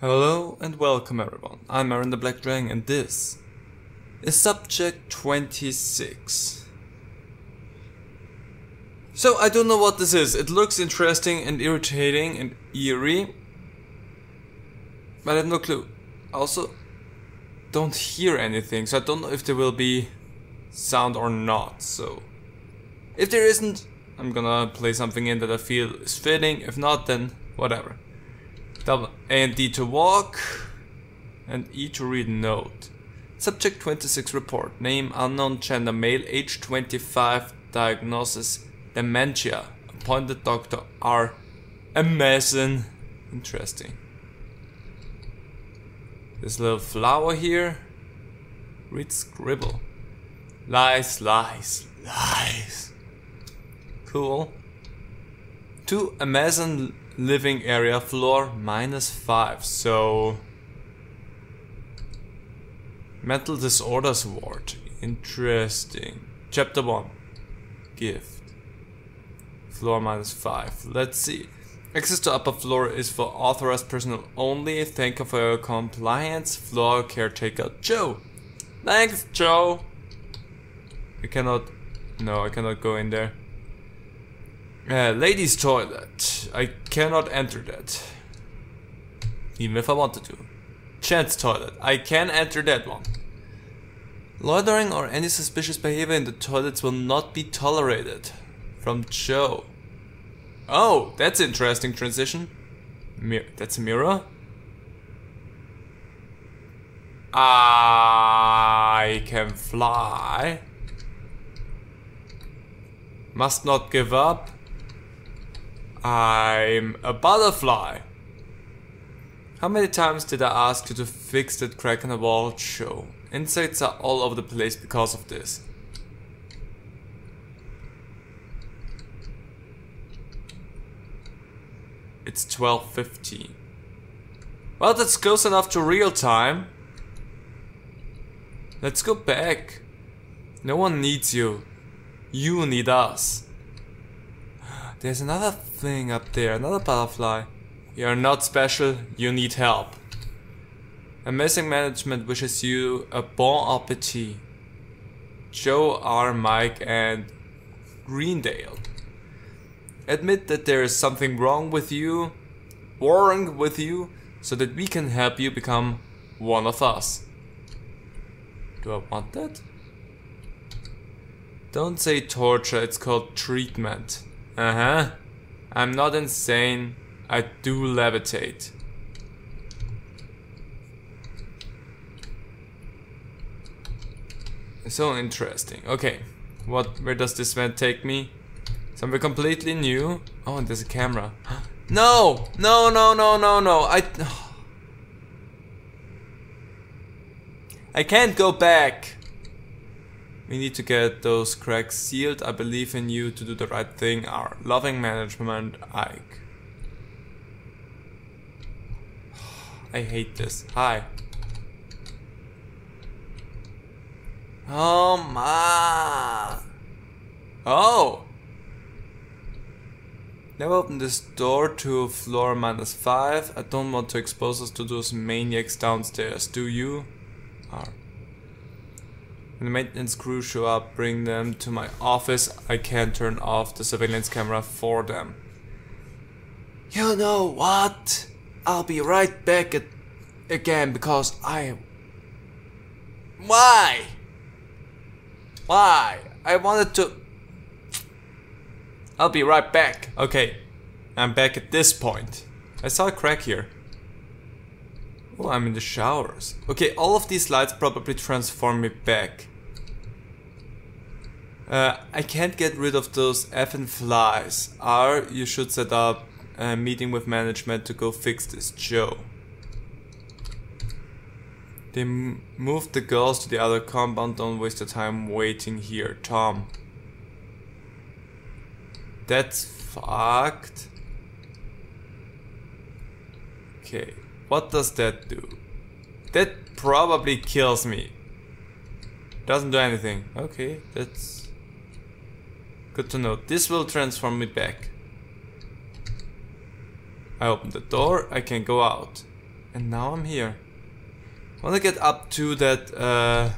Hello and welcome everyone, I'm Aaron the Black Dragon and this is Subject 26. So I don't know what this is, it looks interesting and irritating and eerie, but I have no clue. I also don't hear anything, so I don't know if there will be sound or not, so if there isn't, I'm gonna play something in that I feel is fitting. If not, then whatever. Double A and D to walk, and E to read note. Subject 26 report. Name unknown, gender male, age 25, diagnosis dementia. Appointed Dr. R. Amazon. Interesting. This little flower here. Read scribble. Lies, lies, lies. Cool. To Amazon living area floor -5, so mental disorders ward. Interesting. Chapter 1. Gift. Floor -5. Let's see. Access to upper floor is for authorized personnel only. Thank you for your compliance. Floor caretaker Joe. Thanks, Joe. I cannot. No, I cannot go in there. Ladies' toilet. I cannot enter that. Even if I wanted to. Chance toilet. I can enter that one. Loitering or any suspicious behavior in the toilets will not be tolerated. From Joe. Oh, that's interesting transition. That's a mirror. I can fly. Must not give up. I'm a butterfly. How many times did I ask you to fix that crack in the wall, Joe? Insects are all over the place because of this. It's 12:15. Well, that's close enough to real time. Let's go back. No one needs you. You need us. There's another thing up there, another butterfly. You're not special, you need help. Amazing management wishes you a bon appetit. Joe, R, Mike and Greendale. Admit that there is something wrong with you, so that we can help you become one of us. Do I want that? Don't say torture, it's called treatment. I'm not insane. I do levitate. So interesting. Okay. Where does this vent take me? Somewhere completely new. Oh, and there's a camera. No! No, no, no, no, no. I can't go back. We need to get those cracks sealed. I believe in you to do the right thing. Our loving management, Ike. I hate this. Hi. Oh my. Oh. Never open this door to floor -5. I don't want to expose us to those maniacs downstairs. Do you? When the maintenance crew show up, bring them to my office. I can turn off the surveillance camera for them. You know what? I'll be right back again because I... Why? Why? I wanted to... I'll be right back. Okay, I'm back at this point. I saw a crack here. Oh, I'm in the showers. Okay, all of these lights probably transform me back. I can't get rid of those effing flies. R, you should set up a meeting with management to go fix this, Joe. They moved the girls to the other compound. Don't waste the time waiting here, Tom. That's fucked. Okay. What does that do? That probably kills me. Doesn't do anything. Okay, that's good to know. This will transform me back. I open the door, I can go out. And now I'm here. I want to get up to that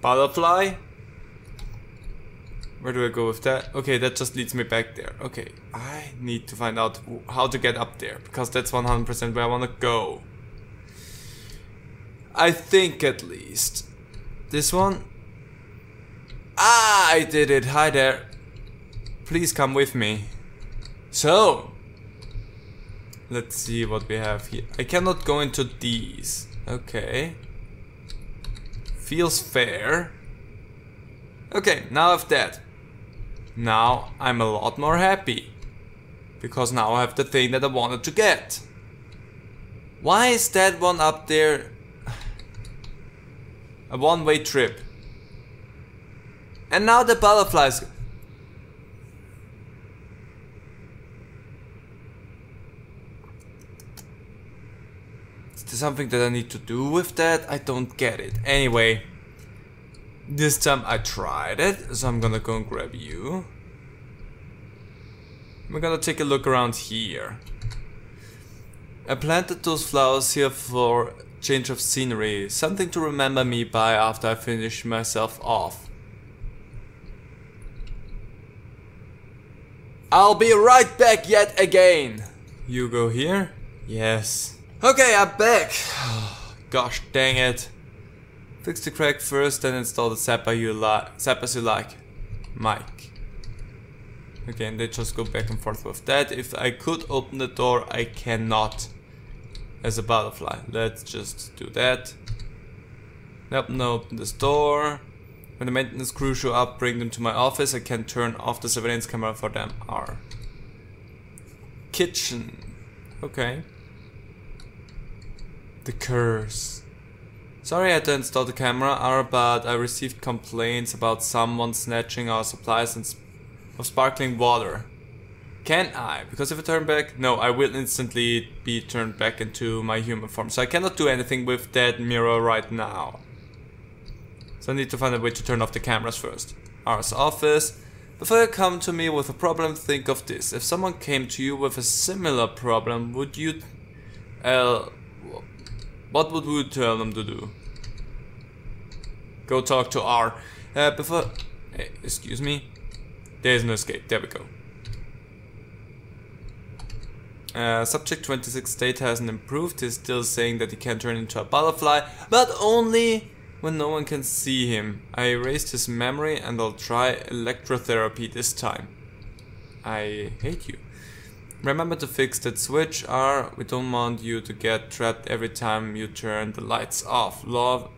butterfly. Where do I go with that? Okay, that just leads me back there. Okay, I need to find out how to get up there, because that's 100% where I want to go. I think, at least. This one? Ah, I did it. Hi there. Please come with me. So, let's see what we have here. I cannot go into these. Okay. Feels fair. Okay, now I've that. Now I'm a lot more happy. Because now I have the thing that I wanted to get. Why is that one up there a one-way trip? And now the butterflies. Is there something that I need to do with that? I don't get it. Anyway. This time I tried it, so I'm gonna go and grab you. We're gonna take a look around here. I planted those flowers here for change of scenery, something to remember me by after I finish myself off. I'll be right back yet again. You go here? Yes. Okay, I'm back. Gosh dang it. Fix the crack first, then install the zap as you like. Mike. Okay, and they just go back and forth with that. If I could open the door, I cannot. As a butterfly. Let's just do that. Nope, no, open this door. When the maintenance crew show up, bring them to my office. I can turn off the surveillance camera for them. R. Kitchen. Okay. The curse. Sorry I had to install the camera, but I received complaints about someone snatching our supplies and of sparkling water. Can I? Because if I turn back... No, I will instantly be turned back into my human form. So I cannot do anything with that mirror right now. So I need to find a way to turn off the cameras first. R's office. Before you come to me with a problem, think of this. If someone came to you with a similar problem, would you... what would we tell them to do? Go talk to R. Before... Hey, excuse me. There is no escape. There we go. Subject 26 state hasn't improved. He's still saying that he can turn into a butterfly, but only when no one can see him. I erased his memory and I'll try electrotherapy this time. I hate you. Remember to fix that switch, R. We don't want you to get trapped every time you turn the lights off. Love.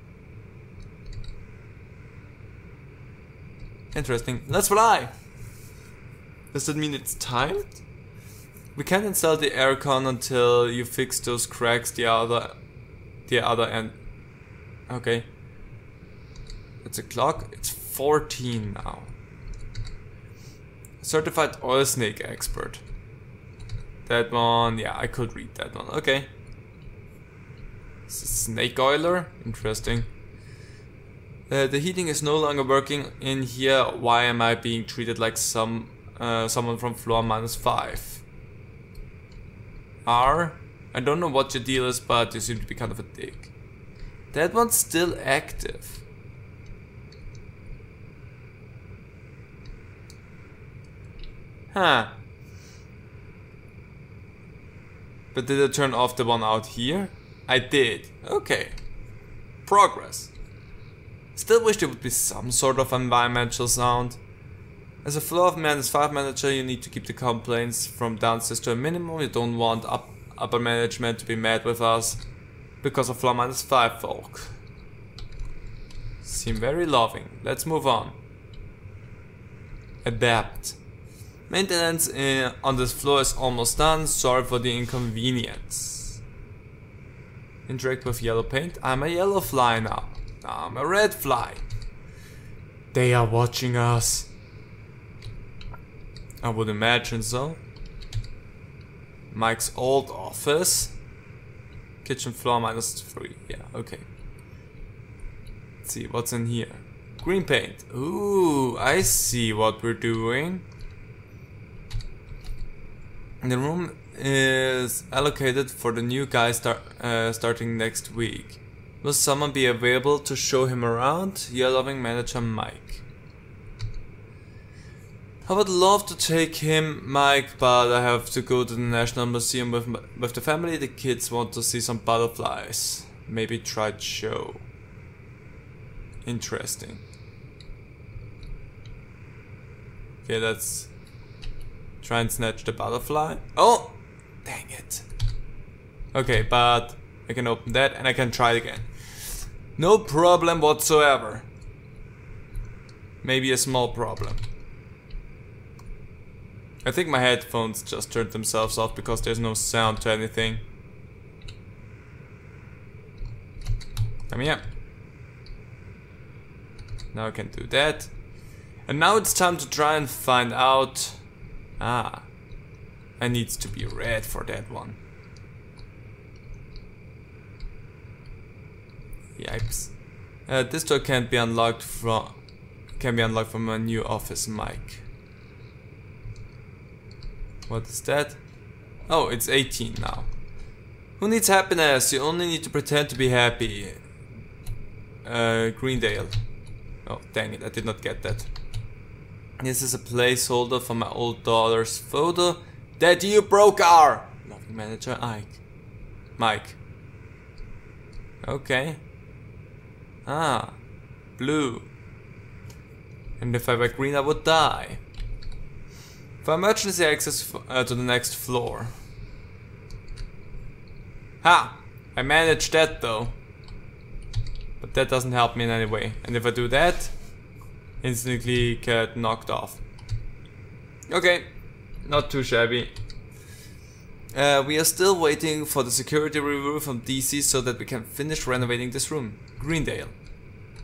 Interesting. Let's fly! Does that mean it's timed? We can't install the aircon until you fix those cracks the other end. Okay. It's a clock. It's 14 now. Certified oil snake expert. That one, yeah, I could read that one. Okay. Snake oiler? Interesting. The heating is no longer working in here. Why am I being treated like someone from floor -5? R? I don't know what your deal is, but you seem to be kind of a dick. That one's still active. Huh. But did I turn off the one out here? I did. Okay. Progress. Still wish there would be some sort of environmental sound. As a floor of -5 manager, you need to keep the complaints from downstairs to a minimum. You don't want upper management to be mad with us because of floor -5 folk. Seem very loving. Let's move on. Adapt. Maintenance on this floor is almost done. Sorry for the inconvenience. Interact with yellow paint. I'm a yellow fly now. I'm a red fly. They are watching us. I would imagine so. Mike's old office. Kitchen floor -3. Yeah, okay. Let's see what's in here. Green paint. Ooh, I see what we're doing. The room is allocated for the new guy starting next week. Will someone be available to show him around? Your loving manager, Mike. I would love to take him, Mike, but I have to go to the National Museum with the family. The kids want to see some butterflies. Maybe try to show. Interesting. Okay, let's try and snatch the butterfly. Oh! Dang it. Okay, but I can open that and I can try it again. No problem whatsoever. Maybe a small problem. I think my headphones just turned themselves off because there's no sound to anything. Come here. Now I can do that. And now it's time to try and find out. Ah. I need to be red for that one. Yipes. This door can be unlocked from a new office, Mike. What is that? Oh, it's 18 now. Who needs happiness? You only need to pretend to be happy. Greendale. Oh, dang it, I did not get that. This is a placeholder for my old daughter's photo. Daddy, you broke our loving manager, Mike. Okay. Ah, blue. And if I were green, I would die. For emergency access to the next floor. Ha! I managed that though. But that doesn't help me in any way. And if I do that, instantly get knocked off. Okay, not too shabby. We are still waiting for the security review from DC so that we can finish renovating this room. Greendale.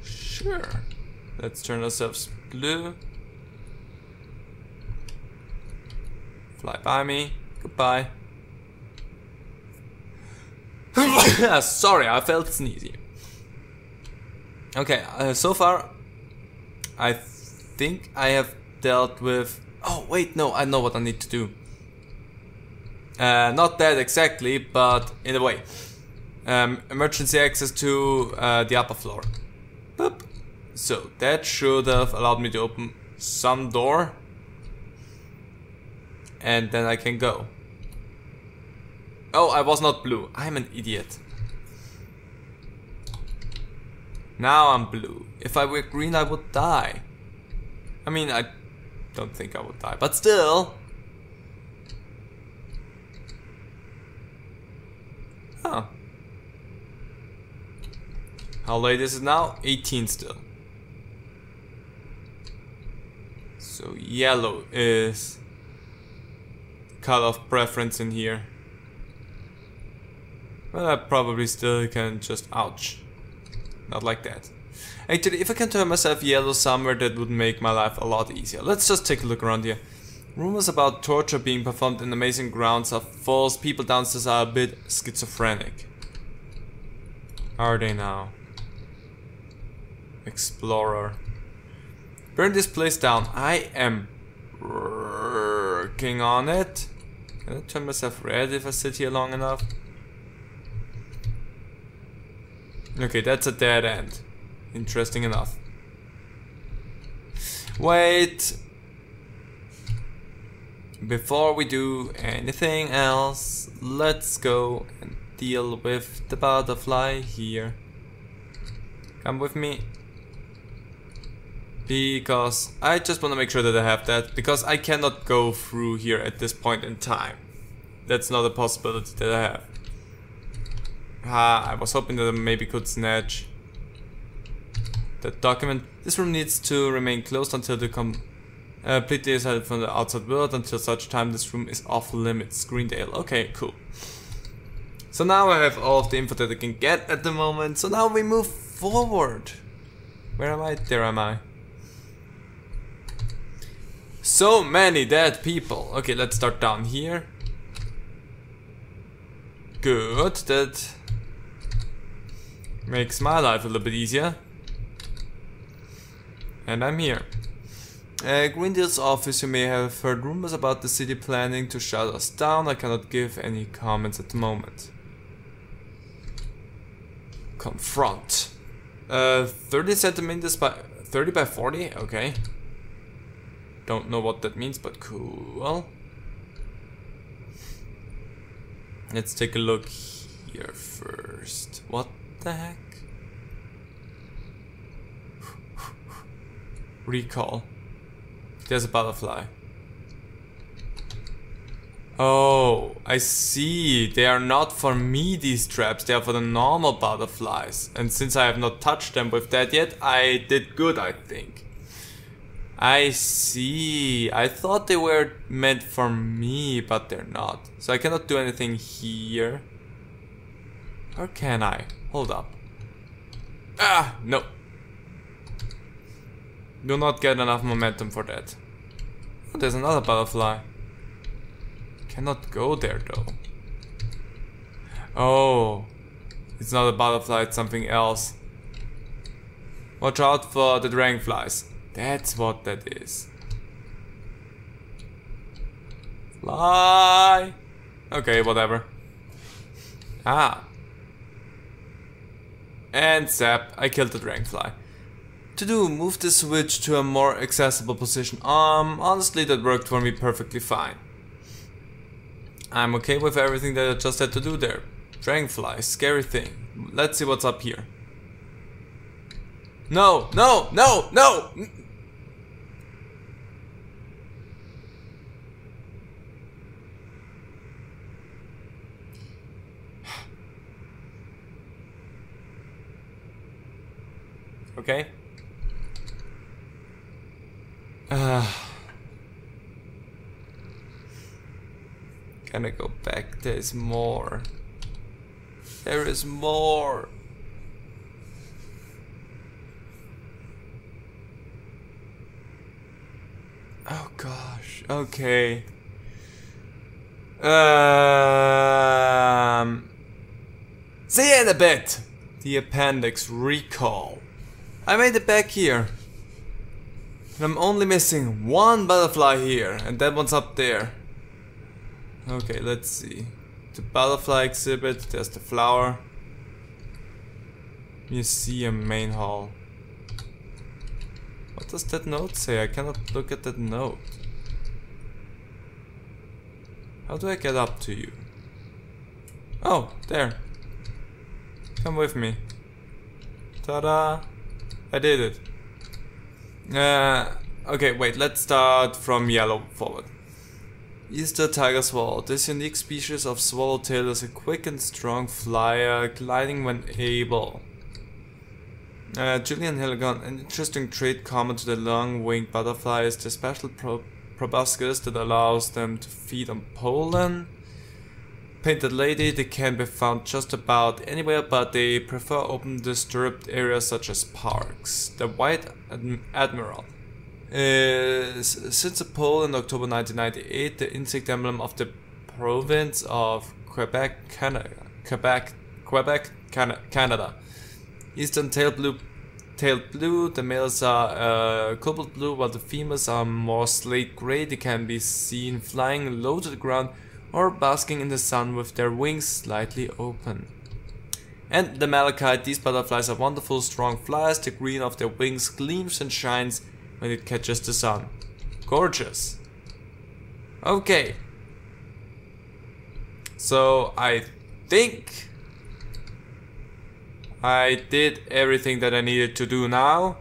Sure. Let's turn ourselves blue. Fly by me. Goodbye. Sorry, I felt sneezy. Okay, so far, I think I have dealt with... Oh, wait, no, I know what I need to do. Not that exactly, but in a way. Emergency access to the upper floor. Boop. So, that should have allowed me to open some door. And then I can go. Oh, I was not blue. I'm an idiot. Now I'm blue. If I were green, I would die. I mean, I don't think I would die, but still. Huh. How late is it now? 18 still. So yellow is cutoff preference in here. Well, I probably still can just ouch. Not like that. Actually, if I can turn myself yellow somewhere, that would make my life a lot easier. Let's just take a look around here. Rumors about torture being performed in amazing grounds are false. People downstairs are a bit schizophrenic. Are they now? Explorer. Burn this place down. I am working on it. Can I turn myself red if I sit here long enough? Okay, that's a dead end. Interesting enough. Wait. Before we do anything else, let's go and deal with the butterfly here. Come with me. Because I just want to make sure that I have that. Because I cannot go through here at this point in time. That's not a possibility that I have. Ah, I was hoping that I maybe could snatch that document. This room needs to remain closed until they come completely isolated from the outside world. Until such time, this room is off limits. Greendale. Okay, cool. So now I have all of the info that I can get at the moment. So now we move forward. Where am I? There am I. So many dead people. Okay, let's start down here. Good, that makes my life a little bit easier. And I'm here. Greendale's office, you may have heard rumors about the city planning to shut us down. I cannot give any comments at the moment. Confront. 30 centimeters by 30 by 40? Okay. Don't know what that means, but cool. Let's take a look here first. What the heck? Recall. There's a butterfly. Oh, I see. They are not for me, these traps. They are for the normal butterflies. And since I have not touched them with that yet, I did good, I think. I see. I thought they were meant for me, but they're not. So I cannot do anything here. Or can I? Hold up. Ah, no. Do not get enough momentum for that. Oh, there's another butterfly. Cannot go there though. Oh, it's not a butterfly, it's something else. Watch out for the dragonflies. That's what that is. Fly! Okay, whatever. Ah. And zap, I killed the dragonfly. To do, move the switch to a more accessible position. Honestly, that worked for me perfectly fine. I'm okay with everything that I just had to do there. Dragonfly, scary thing. Let's see what's up here. No, no, no, no! Okay. Can I go back? There is more. There is more. Oh gosh. Okay. See you in a bit. The appendix recall. I made it back here. I'm only missing one butterfly here, and that one's up there. Okay, let's see. The butterfly exhibit, there's the flower. Museum main hall. What does that note say? I cannot look at that note. How do I get up to you? Oh, there. Come with me. Ta-da! I did it. Okay, wait, let's start from yellow forward. Easter tiger swallow. This unique species of swallowtail is a quick and strong flyer, gliding when able. Julian Heligon. An interesting trait common to the long-winged butterfly is the special proboscis that allows them to feed on pollen. Painted lady. They can be found just about anywhere, but they prefer open, disturbed areas such as parks. The white admiral is, since a poll in October 1998, the insect emblem of the province of Quebec, Canada. Eastern tailed blue. The males are cobalt blue, while the females are more slate gray. They can be seen flying low to the ground or basking in the sun with their wings slightly open. And the malachite. These butterflies are wonderful, strong flies. The green of their wings gleams and shines when it catches the sun. Gorgeous. Okay. So I think I did everything that I needed to do now.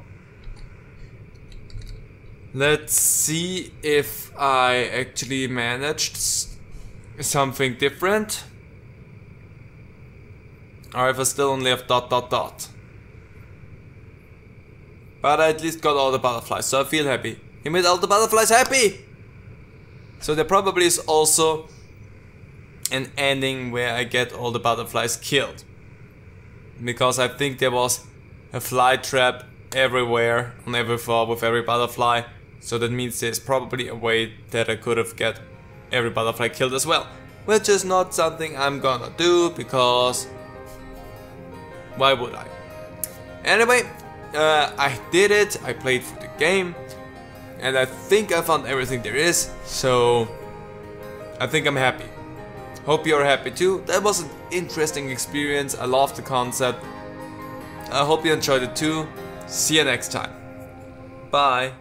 Let's see if I actually managed something different, or if I still only have ... But I at least got all the butterflies, so I feel happy. He made all the butterflies happy! So there probably is also an ending where I get all the butterflies killed, because I think there was a fly trap everywhere, on every floor, with every butterfly. So that means there's probably a way that I could have got every butterfly killed as well, which is not something I'm gonna do, because why would I? Anyway, I did it. I played for the game. and I think I found everything there is, so I think I'm happy. Hope you're happy too. That was an interesting experience. I love the concept. I hope you enjoyed it too. See you next time. Bye.